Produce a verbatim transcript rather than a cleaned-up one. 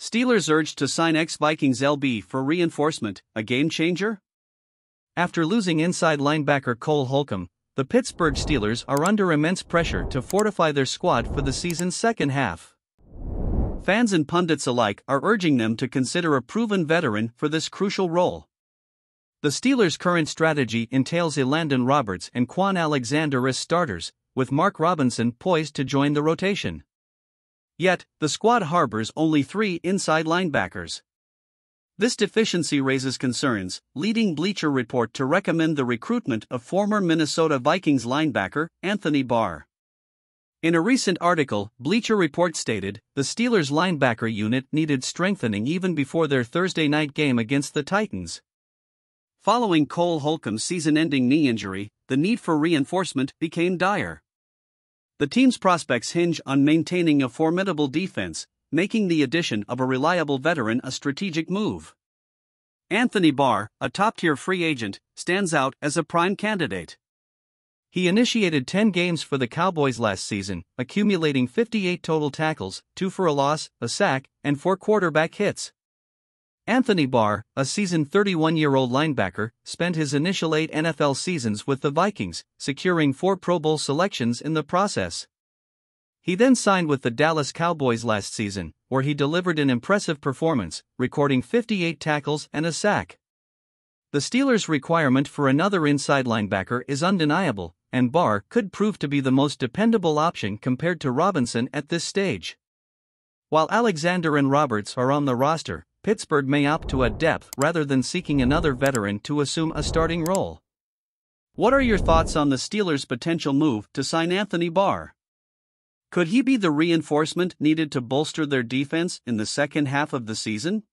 Steelers urged to sign ex-Vikings L B for reinforcement, a game-changer? After losing inside linebacker Cole Holcomb, the Pittsburgh Steelers are under immense pressure to fortify their squad for the season's second half. Fans and pundits alike are urging them to consider a proven veteran for this crucial role. The Steelers' current strategy entails Elandon Roberts and Quan Alexander as starters, with Mark Robinson poised to join the rotation. Yet, the squad harbors only three inside linebackers. This deficiency raises concerns, leading Bleacher Report to recommend the recruitment of former Minnesota Vikings linebacker Anthony Barr. In a recent article, Bleacher Report stated, the Steelers' linebacker unit needed strengthening even before their Thursday night game against the Titans. Following Cole Holcomb's season-ending knee injury, the need for reinforcement became dire. The team's prospects hinge on maintaining a formidable defense, making the addition of a reliable veteran a strategic move. Anthony Barr, a top-tier free agent, stands out as a prime candidate. He initiated ten games for the Cowboys last season, accumulating fifty-eight total tackles, two for a loss, a sack, and four quarterback hits. Anthony Barr, a seasoned thirty-one-year-old linebacker, spent his initial eight N F L seasons with the Vikings, securing four Pro Bowl selections in the process. He then signed with the Dallas Cowboys last season, where he delivered an impressive performance, recording fifty-eight tackles and a sack. The Steelers' requirement for another inside linebacker is undeniable, and Barr could prove to be the most dependable option compared to Robinson at this stage. While Alexander and Roberts are on the roster, Pittsburgh may opt to add depth rather than seeking another veteran to assume a starting role. What are your thoughts on the Steelers' potential move to sign Anthony Barr? Could he be the reinforcement needed to bolster their defense in the second half of the season?